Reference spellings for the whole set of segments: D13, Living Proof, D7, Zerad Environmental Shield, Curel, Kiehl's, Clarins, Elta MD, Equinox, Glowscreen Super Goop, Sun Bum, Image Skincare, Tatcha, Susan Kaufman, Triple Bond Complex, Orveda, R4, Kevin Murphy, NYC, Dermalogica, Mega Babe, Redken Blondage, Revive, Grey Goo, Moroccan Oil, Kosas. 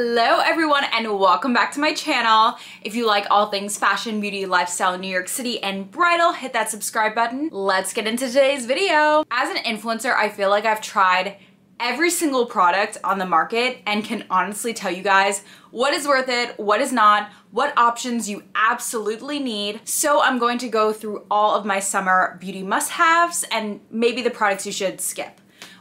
Hello everyone and welcome back to my channel. If you like all things fashion, beauty, lifestyle, New York City, and bridal, hit that subscribe button. Let's get into today's video. As an influencer, I feel like I've tried every single product on the market and can honestly tell you guys what is worth it, what is not, what options you absolutely need. So I'm going to go through all of my summer beauty must-haves and maybe the products you should skip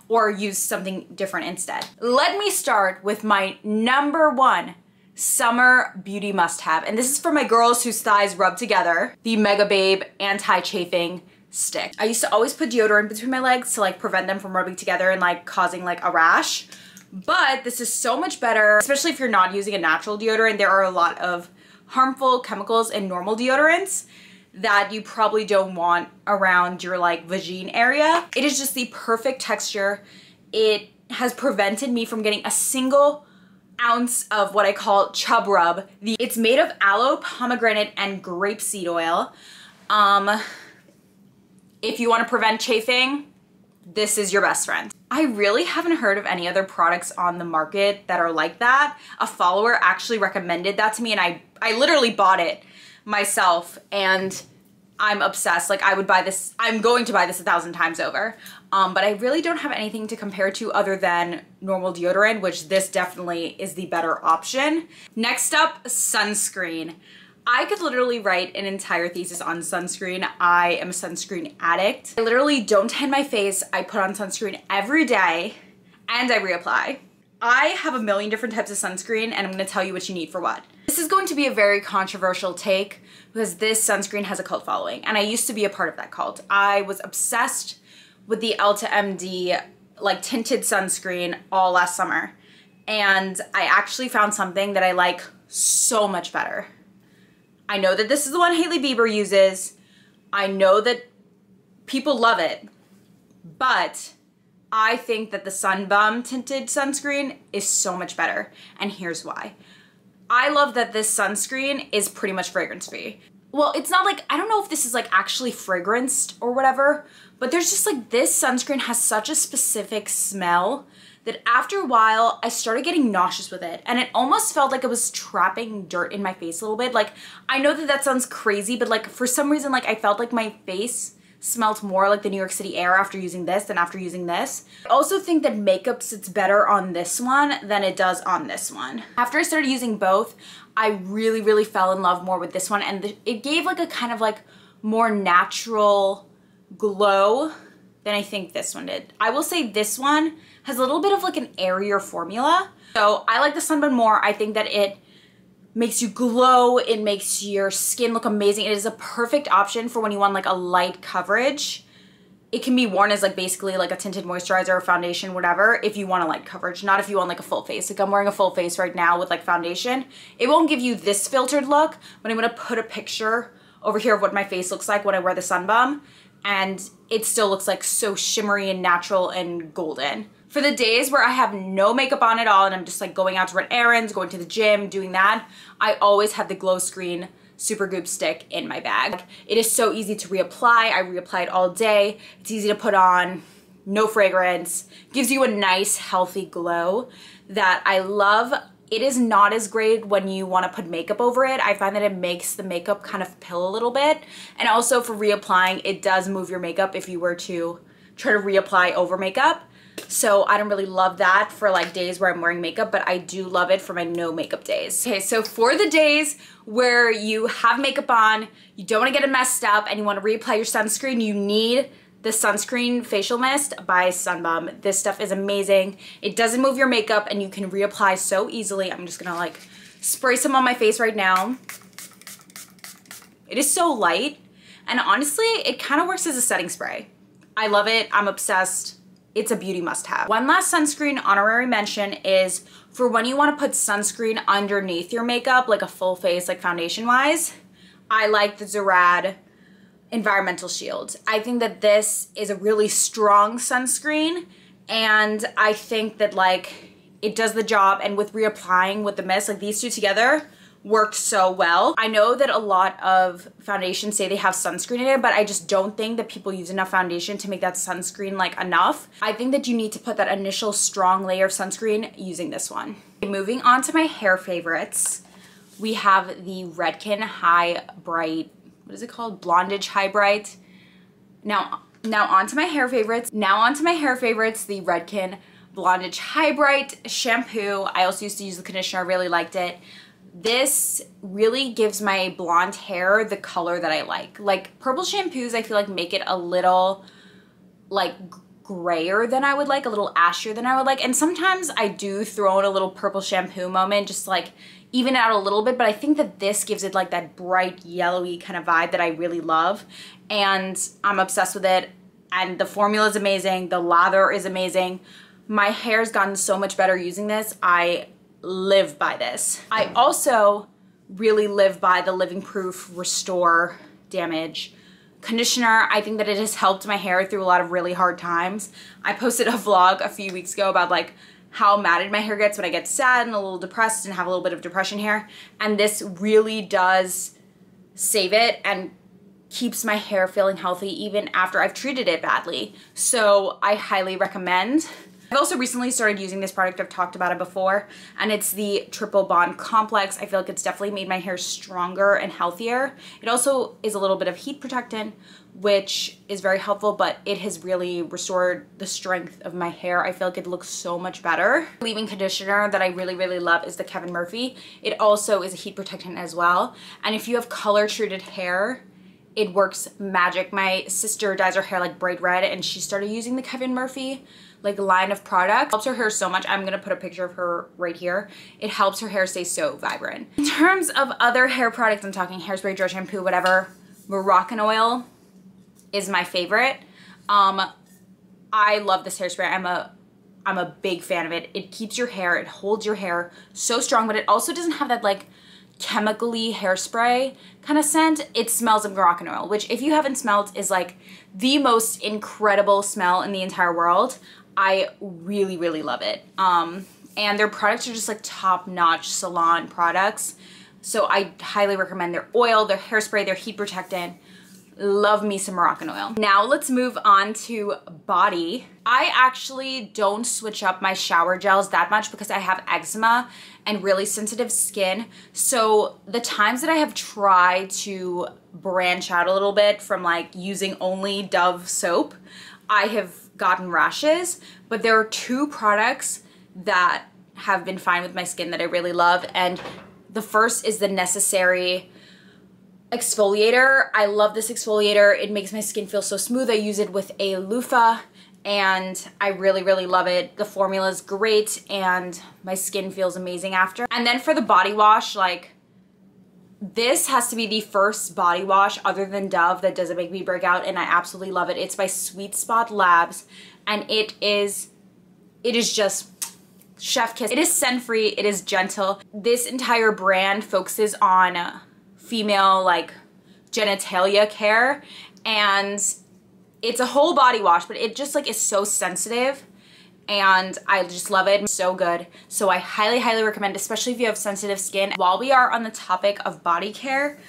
or use something different instead. Let me start with my number one summer beauty must-have, and this is for my girls whose thighs rub together, the Mega Babe anti-chafing stick. I used to always put deodorant between my legs to like prevent them from rubbing together and like causing like a rash, but this is so much better, especially if you're not using a natural deodorant. There are a lot of harmful chemicals in normal deodorants that you probably don't want around your like vagine area. It is just the perfect texture. It has prevented me from getting a single ounce of what I call chub rub. It's made of aloe, pomegranate, and grapeseed oil. If you want to prevent chafing, this is your best friend. I really haven't heard of any other products on the market that are like that. A follower actually recommended that to me and I literally bought it myself and I'm obsessed. Like I would buy this, I'm going to buy this 1,000 times over. But I really don't have anything to compare to other than normal deodorant, which this definitely is the better option. Next up, sunscreen. I could literally write an entire thesis on sunscreen. I am a sunscreen addict. I literally don't tan my face. I put on sunscreen every day and I reapply. I have a million different types of sunscreen and I'm gonna tell you what you need for what. This is going to be a very controversial take because this sunscreen has a cult following and I used to be a part of that cult. I was obsessed with the Elta MD like tinted sunscreen all last summer and I actually found something that I like so much better. I know that this is the one Hailey Bieber uses. I know that people love it, but I think that the Sun Bum tinted sunscreen is so much better, and here's why. I love that this sunscreen is pretty much fragrance-free. Well, it's not like, I don't know if this is like actually fragranced or whatever, but there's just like this sunscreen has such a specific smell that after a while I started getting nauseous with it, and it almost felt like it was trapping dirt in my face a little bit. Like, I know that that sounds crazy, but like for some reason, like I felt like my face smelled more like the New York City air after using this than after using this. I also think that makeup sits better on this one than it does on this one. After I started using both, I really fell in love more with this one, and it gave like a kind of like more natural glow than I think this one did. I will say this one has a little bit of like an airier formula. So I like the Sun Bum more. I think that it makes you glow, it makes your skin look amazing. It is a perfect option for when you want like a light coverage. It can be worn as like basically like a tinted moisturizer or foundation, whatever, if you want a light coverage, not if you want like a full face. Like I'm wearing a full face right now with like foundation. It won't give you this filtered look, but I'm gonna put a picture over here of what my face looks like when I wear the Sun Bum, and it still looks like so shimmery and natural and golden. For the days where I have no makeup on at all and I'm just like going out to run errands, going to the gym, doing that, I always have the Glowscreen Super Goop stick in my bag. It is so easy to reapply. I reapply it all day. It's easy to put on, no fragrance. Gives you a nice healthy glow that I love. It is not as great when you want to put makeup over it. I find that it makes the makeup kind of pill a little bit. And also for reapplying, it does move your makeup if you were to try to reapply over makeup. So I don't really love that for like days where I'm wearing makeup, but I do love it for my no makeup days. Okay, so for the days where you have makeup on, you don't want to get it messed up, and you want to reapply your sunscreen, you need the Sunscreen Facial Mist by Sun Bum. This stuff is amazing. It doesn't move your makeup and you can reapply so easily. I'm just gonna like spray some on my face right now. It is so light, and honestly, it kind of works as a setting spray. I love it, I'm obsessed. It's a beauty must-have. One last sunscreen honorary mention is for when you want to put sunscreen underneath your makeup, like a full face, like foundation-wise, I like the Zerad Environmental Shield. I think that this is a really strong sunscreen, and I think that like it does the job, and with reapplying with the mist, like these two together work so well. I know that a lot of foundations say they have sunscreen in it, but I just don't think that people use enough foundation to make that sunscreen like enough. I think that you need to put that initial strong layer of sunscreen using this one. Moving on to my hair favorites, we have the Redken High Bright, what is it called? Blondage High Bright. Now onto my hair favorites, the Redken Blondage High Bright shampoo. I also used to use the conditioner, I really liked it. This really gives my blonde hair the color that I like. Like purple shampoos, I feel like make it a little like grayer than I would like, a little ashier than I would like. And sometimes I do throw in a little purple shampoo moment just to like even out a little bit, but I think that this gives it like that bright yellowy kind of vibe that I really love. And I'm obsessed with it. And the formula is amazing. The lather is amazing. My hair's gotten so much better using this. I live by this. I also really live by the Living Proof Restore Damage Conditioner. I think that it has helped my hair through a lot of really hard times. I posted a vlog a few weeks ago about like how matted my hair gets when I get sad and a little depressed and have a little bit of depression hair. And this really does save it and keeps my hair feeling healthy even after I've treated it badly. So I highly recommend. I've also recently started using this product, I've talked about it before, and it's the Triple Bond Complex. I feel like it's definitely made my hair stronger and healthier. It also is a little bit of heat protectant, which is very helpful, but it has really restored the strength of my hair. I feel like it looks so much better. Leave-in conditioner that I really, really love is the Kevin Murphy. It also is a heat protectant as well. And if you have color-treated hair, it works magic. My sister dyes her hair like bright red and she started using the Kevin Murphy like line of products. Helps her hair so much. I'm gonna put a picture of her right here. It helps her hair stay so vibrant. In terms of other hair products, I'm talking hairspray, dry shampoo, whatever, Moroccan Oil is my favorite. I love this hairspray. I'm a big fan of it. It keeps your hair, it holds your hair so strong, but it also doesn't have that like chemically hairspray kind of scent. It smells of Moroccan Oil, which if you haven't smelled is like the most incredible smell in the entire world. I really, really love it. And their products are just like top-notch salon products. So I highly recommend their oil, their hairspray, their heat protectant. Love me some Moroccan Oil. Now let's move on to body. I actually don't switch up my shower gels that much because I have eczema and really sensitive skin. So the times that I have tried to branch out a little bit from like using only Dove soap, I have gotten rashes. But there are two products that have been fine with my skin that I really love. And the first is the Necessary exfoliator. I love this exfoliator. It makes my skin feel so smooth. I use it with a loofah and I really, really love it. The formula is great and my skin feels amazing after. And then for the body wash, like this has to be the first body wash other than Dove that doesn't make me break out, and I absolutely love it. It's by Sweet Spot Labs and it is just chef kiss. It is scent-free, it is gentle. This entire brand focuses on female like genitalia care, and it's a whole body wash, but it just like is so sensitive and I just love it. It's so good. So I highly, highly recommend, especially if you have sensitive skin. While we are on the topic of body care,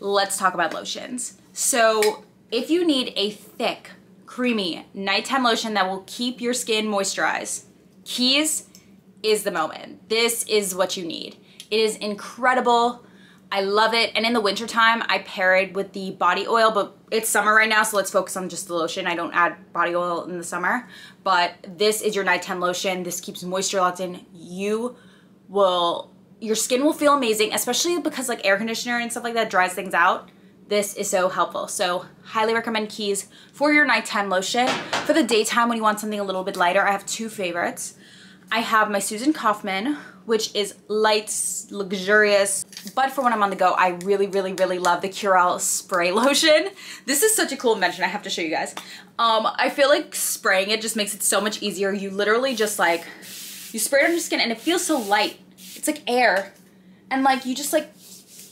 let's talk about lotions. So if you need a thick, creamy nighttime lotion that will keep your skin moisturized, Kiehl's is the moment. This is what you need. It is incredible. I love it, and in the winter time, I pair it with the body oil, but it's summer right now, so let's focus on just the lotion. I don't add body oil in the summer, but this is your nighttime lotion. This keeps moisture locked in. Your skin will feel amazing, especially because like air conditioner and stuff like that dries things out. This is so helpful. So highly recommend Kiehl's for your nighttime lotion. For the daytime, when you want something a little bit lighter, I have two favorites. I have my Susan Kaufman, which is light, luxurious, but for when I'm on the go, I really, really, really love the Curel spray lotion. This is such a cool invention, I have to show you guys. I feel like spraying it just makes it so much easier. You literally just like, you spray it on your skin and it feels so light. It's like air, and like you just like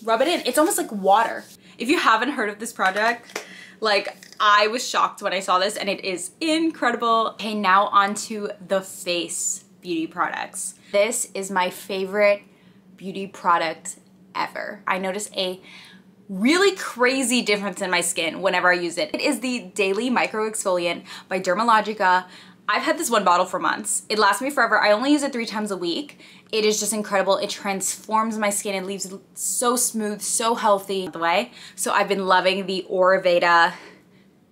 rub it in. It's almost like water. If you haven't heard of this project, like I was shocked when I saw this and it is incredible. Okay, now onto the face. Beauty products. This is my favorite beauty product ever. I notice a really crazy difference in my skin whenever I use it. It is the Daily Micro Exfoliant by Dermalogica. I've had this one bottle for months. It lasts me forever. I only use it 3 times a week. It is just incredible. It transforms my skin and leaves it so smooth, so healthy the way. So I've been loving the Orveda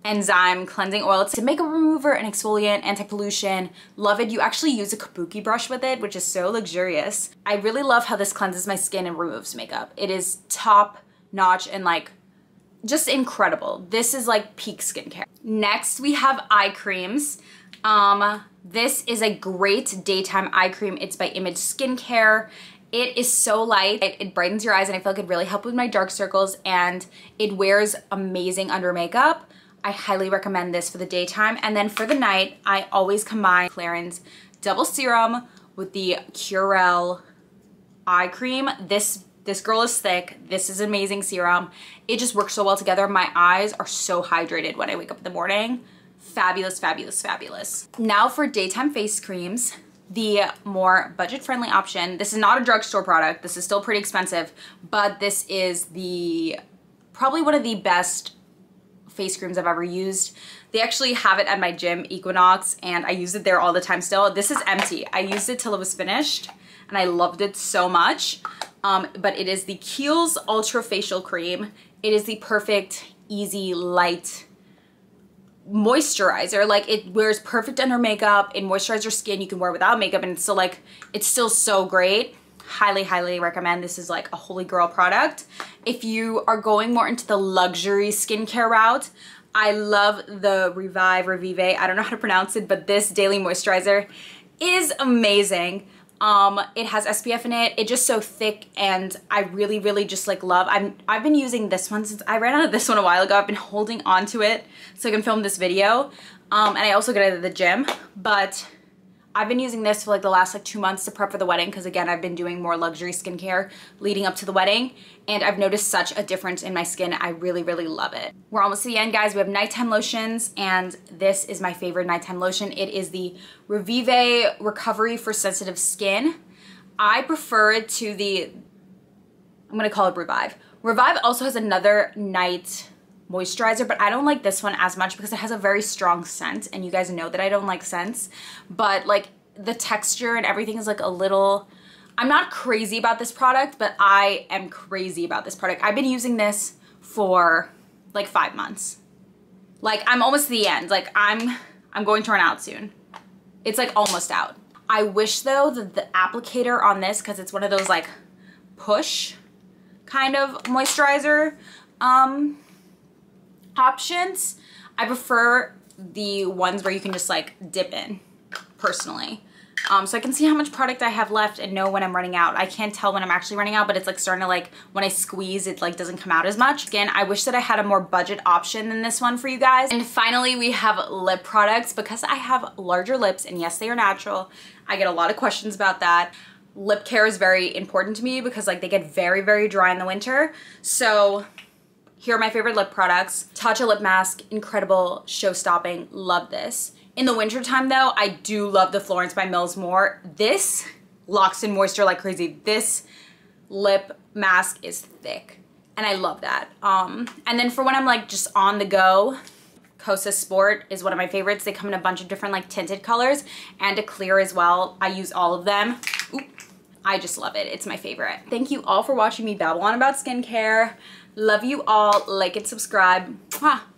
enzyme cleansing oil. It's a makeup remover, an exfoliant, anti-pollution. Love it. You actually use a kabuki brush with it, which is so luxurious. I really love how this cleanses my skin and removes makeup. It is top notch and like just incredible. This is like peak skincare. Next we have eye creams. This is a great daytime eye cream. It's by Image Skincare. It is so light. It brightens your eyes and I feel like it really helped with my dark circles and it wears amazing under makeup. I highly recommend this for the daytime. And then for the night, I always combine Clarins Double Serum with the Curel Eye Cream. This girl is thick. This is amazing serum. It just works so well together. My eyes are so hydrated when I wake up in the morning. Fabulous, fabulous, fabulous. Now for daytime face creams, the more budget-friendly option. This is not a drugstore product. This is still pretty expensive, but this is the probably one of the best face creams I've ever used. They actually have it at my gym, Equinox, and I use it there all the time still. This is empty. I used it till it was finished and I loved it so much. But it is the Kiehl's Ultra Facial Cream. It is the perfect, easy, light moisturizer. Like it wears perfect under makeup. It moisturizes your skin. You can wear it without makeup and it's still so great. Highly, highly recommend. This is like a holy grail product. If you are going more into the luxury skincare route, I love the Revive, I don't know how to pronounce it, but this daily moisturizer is amazing. It has SPF in it. It's just so thick and I really, really just like love. I've been using this one since I ran out of this one a while ago. I've been holding on to it so I can film this video. And I also get it at the gym, but I've been using this for like the last 2 months to prep for the wedding because again, I've been doing more luxury skincare leading up to the wedding and I've noticed such a difference in my skin. I really, really love it. We're almost to the end, guys. We have nighttime lotions and this is my favorite nighttime lotion. It is the Revive Recovery for Sensitive Skin. I prefer it to the, I'm gonna call it Revive. Revive also has another night moisturizer, but I don't like this one as much because it has a very strong scent and you guys know that I don't like scents, but like the texture and everything is like a little, I'm not crazy about this product, but I am crazy about this product. I've been using this for like 5 months. Like I'm almost to the end. Like I'm going to run out soon. It's like almost out. I wish though that the applicator on this, cause it's one of those like push kind of moisturizer, options. I prefer the ones where you can just like dip in personally. So I can see how much product I have left and know when I'm running out. I can't tell when I'm actually running out, but it's like starting to like, when I squeeze, it like doesn't come out as much. Again, I wish that I had a more budget option than this one for you guys. And finally, we have lip products because I have larger lips and yes, they are natural. I get a lot of questions about that. Lip care is very important to me because like they get very, very dry in the winter. So here are my favorite lip products. Tatcha lip mask, incredible, show-stopping, love this. In the winter time though, I do love the Florence by Mills more. This locks in moisture like crazy. This lip mask is thick and I love that. And then for when I'm like just on the go, Kosas Sport is one of my favorites. They come in a bunch of different like tinted colors and a clear as well. I use all of them. Oop, I just love it, it's my favorite. Thank you all for watching me babble on about skincare. Love you all. Like and subscribe. Mwah.